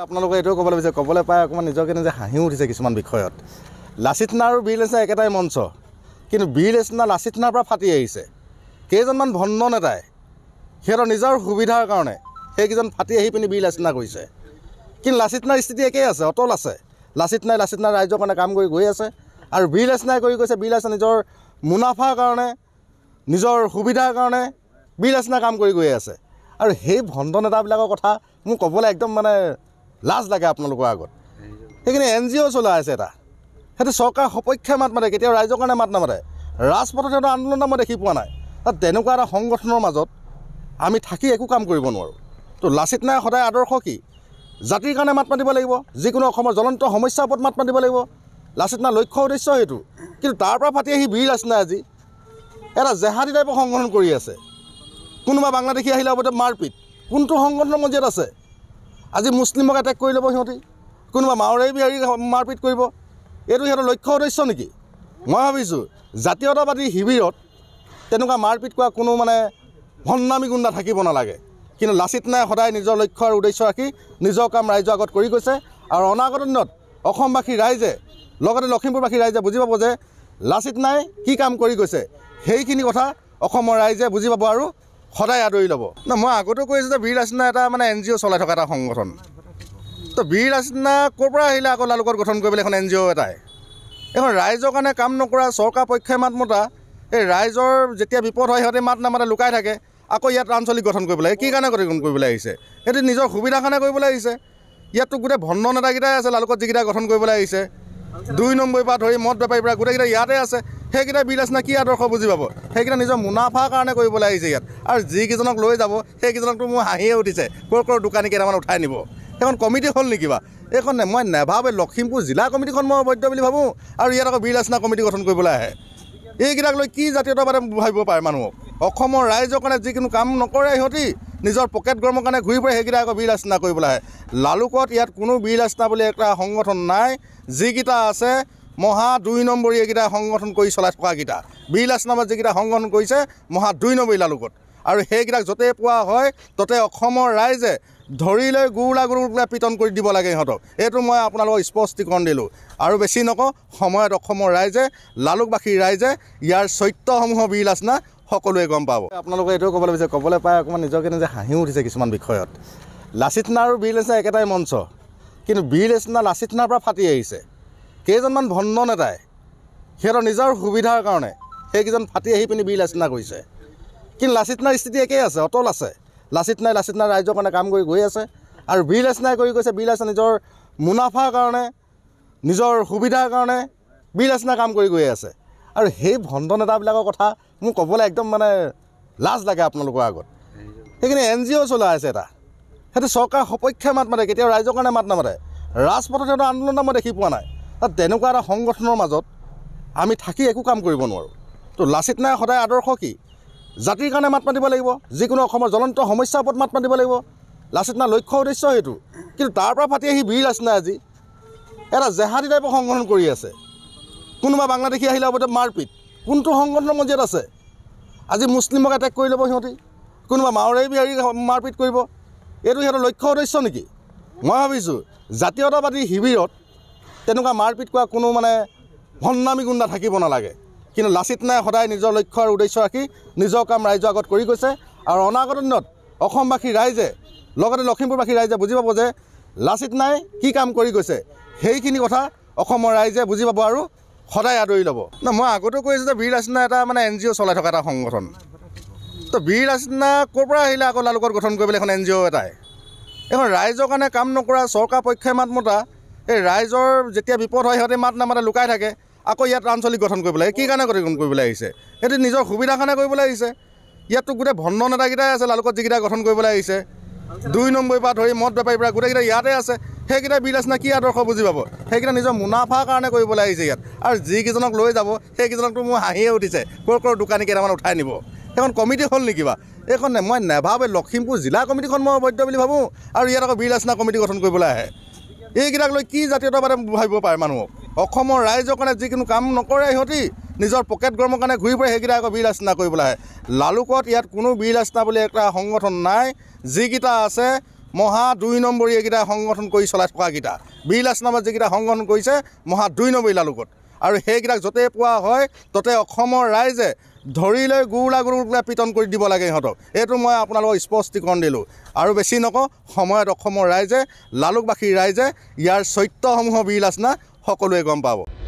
आपलोक ये कब लगे कबले पाए अक निजके निजे हाँि उठिसे किसान विषय लाचित सेना और বীৰ লাচিত सेना एक मंच कि বীৰ লাচিত সেনা লাচিত সেনাर फाटी कईजन भण्ड नेत सीहतर निजर सुविधार कारण सैकन फाटी पिनी বীৰ লাচিত সেনা से कि লাচিত সেনাर स्थिति एक अटल आसे লাচিত সেনা राइजर कारण काम गई आसे और বীৰ লাচিত সেনাই कैसे বীৰ লাচিত সেনা निजर मुनाफार कारण निजर सुविधार कारण বীৰ লাচিত সেনা काम गई आसे और सही भण्ड नेताबिल कथा मोर कबले एकदम मानने लाज लगे अपना आगत सीखने एन जी ओ चला सरकार सपक्षे मात माते के राइजर कारण मात नामाते राजपथत आंदोलन मैं देखी पा ना तक संगठन मजत आम थी एक काम नो तो লাচিত সেনাই सदा आदर्श कि जातिर कारण मात मात लगे जिको ज्वलंत समस्यार ऊपर मात मात लगे লাচিত সেনাৰ लक्ष्य उद्देश्य सो कि तारपरा फाटी বীৰ লাচিত সেনাই আজি एट जेहादी टाइपर संगठन कोनबा बांग्लादेशी आहिले अब मारपीट कोनটো संगठনৰ মজিয়াত আছে আজি মুসলিমক এটেক কৰি লব সিহঁতি কোনবা মাওৰে বিহাৰী মারপিট কৰিব এইটো সিহঁতৰ লক্ষ্য উদ্দেশ্য নেকি মই ভাবিছো জাতীয়তাবাদী শিবিৰত তেনেকুৱা মারপিট কৰা কোনো মানে ভণ্ডামি গুণ্ডা থাকিব নালাগে কিন্তু লাচিত সেনাই সদায় নিজৰ লক্ষ্য আৰু উদ্দেশ্য ৰাখি নিজৰ কাম ৰাইজৰ আগত কৰি গৈছে আৰু অনাগত দিনত অসমবাসী ৰাইজে লগতে লখিমপুৰবাসী ৰাইজে বুজি পাব যে লাচিত সেনাই কি কাম কৰি গৈছে সেইখিনি কথা অসমৰ ৰাইজে বুজি পাব আৰু सदा आदरी लब ना मैं आगते क्या বীৰ লাচিত সেনা मानने एन जी ओ चला थका संगठन तो বীৰ লাচিত সেনা कपरा आक लालुक गठन कर एन जी ओ एट राइजर कारण काम नक सरकार पक्षे मात मता राइजर जैसे विपद है सीहते मात नामाते लुकाय थके आक इतना आंचलिक गठन कर निजर सुविधा कारण इतना गोटे भण्ड नेताकटा लालुक जीकटा गठन दुई नम्बर धरी मद बेपारी गोटेक इते आसे सैकटा বীৰ লাচিত সেনা कि आदर्श बुझी पा सैकटा निजर मुनाफार कारण इतना और जिकजनक लै जा सैकजनक तो मोर हाँिए उठिसे कर दोकानी कटान उठा निब सैन कमिटी हल निकी ये मैं नेभावे लखीमपुर जिला कमिटी मैं अवैध भी भाव और इतना आक বীৰ লাচিত সেনা कमिटी गठन करेंकटक कि जतियतवादे भाव पे मानुक राइजर कारण जिको काम नक सीहती निजर पकेट गरम कारण घूरी फुरे सैकटा आक বীৰ লাচিত सेना लालुक इतना कोनो বীৰ লাচিত সেনা एक संगठन ना जिका आसे महा दुई नम्बरी एक संगठन कर चला थकाटा বীৰ লাচিত सेना जिका संगठन से महा दुई नम्बरी लालुक और सैकटा जते पा है तते राइजे धरी लै गुला गुला पीटन कर दी लगे इहतक ये मैं अपना स्पष्टीकरण दिल और बेसि नक समय राइजे लालुकबासी राइजे यार चरित्रसमूह বীৰ লাচিত সেना सकुए गम पा अपने ये कब लगे कबले पाए अक निजके निजे हाँि उठिसे किसान विषय লাচিত সেনা और বীৰ লাচিত সেনা एक मंच कि বীৰ লাচিত সেনা লাচিত সেনাৰ फाटी कईजन भण्ड नेता सीहतर निजर सुविधार कारण सैकन फाटी पिनी বীৰ লাচিত সেনা से कि লাচিত সেনাৰ स्थिति एक अटल आसे লাচিত সেনা राइजर कारण काम गई आसे और বীৰ লাচিত সেনাই कैसे বীৰ লাচিত সেনা निजर मुनाफार कारण निजर सुविधार कारण বীৰ লাচিত সেনা काम गई आसे और सही भण्ड नेताबिल कथा मोर कबले एकदम मानने लाज लगे अपना आगत सीखने एन जी ओ चला सरकार सपक्षे मात माते के राइजर कारण मात नामाते राजपथत आंदोलन मैं देखी पा ना तक संगठन मजत आम थी एक काम नो तो লাচিত সেনাই सदा आदर्श कि जातिर कारण मात मात लगे जिको ज्वलंत समस्यार ऊपर मात मात लगे লাচিত সেনাৰ लक्ष्य उद्देश्य सो कि तारपरा फाटी বীৰ লাচিত সেনা আজি एट जेहादी टाइपर संगठन कोनबा बांग्लादेशी आहिले अब मारपीट कोनটো संगठन मजियात आसे আজি मुसलिमक एटेक कर लब सीहती कोनबा मावरे बिहारी मारपीट कर सीहतर लक्ष्य उद्देश्य नेकी मैं भाविछु जातीयतावादी शिविरत तेनुका मारपीट करा कोनो माने भण्डामी गुण्डा থাকিব নালাগে কিন্তু লাচিত সেনাই সদায় নিজৰ লক্ষ্য আৰু উদ্দেশ্য ৰাখি নিজৰ কাম ৰাইজৰ আগত কৰি গৈছে আৰু অনাগত দিনত অসমবাসী ৰাইজে লগতে লখিমপুৰবাসী ৰাইজে বুজি পাব যে লাচিত সেনাই কি কাম কৰি গৈছে সেইখিনি কথা অসমৰ ৰাইজে বুজি পাব আৰু সদায় আদৰি ল'ব না মই আগতে কৈছো যে বীৰ লাচিত সেনা এটা মানে এন জি অ' চলাই থকা এটা সংগঠন তো বীৰ লাচিত সেনা কপৰা আহিলে আকৌ লালুকৰ গঠন এখন এন জি অ' এখন ৰাইজৰ কাৰণে কাম নকৰা চৰকাৰ পক্ষে মাত মতা राइजर जैसे विपद है सीहते मात नामाते लुकाय थके आक इतना आंचलिक गठन कर निजर सुविधा कारण इतना गोटे भण्ड नेताकटा लालुक जीकटा गठन दुई नम्बर धरी मद बेपारी गोटेक इते आसे सैकटा বীৰ লাচিত সেনা कि आदर्श बुझी पा सैकटा निजर मुनाफार कारण इतना और जिकजनक लै जा सैकजनक तो मोर हाँिए उठिसे कर दोकानी कटान उठा निब सैन कमिटी हल निकी ये मैं नेभावे लखीमपुर जिला कमिटी मैं अवैध भी भाव और इतना आक বীৰ লাচিত সেনা कमिटी गठन এইকেইটাক লৈ কি জাতীয়তাবাদে ভাবিব পাৰে মানুহ অসমৰ ৰাইজৰ কাৰণে যিকোনো কাম নকৰে সিহঁতি নিজৰ পকেট গৰমৰ কাৰণে ঘূৰি ফুৰে সেইকেইটা আকৌ বীৰ লাচিত সেনা লালুকত ইয়াত কোনো বীৰ লাচিত সেনা বুলি এটা সংগঠন নাই যিকেইটা আছে মহা দুই নম্বৰী এইকেইটা সংগঠন কৰি চলাই থকাকেইটা বীৰ লাচিত নামত যেকেইটা সংগঠন কৰিছে মহা দুই নম্বৰী লগত আৰু সেইকেইটাক য'তে পোৱা হয় ত'তে অসমৰ ৰাইজে ধৰি লৈ গুৰুলা গুৰুলা পিটন কৰি দিব লাগে ইহঁতক। এইটো মই আপোনালোকক স্পষ্টীকৰণ দিলোঁ আৰু বেছি নকওঁ। সময়ত অসমৰ ৰাইজে লালুকবাসী ৰাইজে ইয়াৰ সত্যসমূহ বীৰ লাচিত সকলোৱে গম পাব।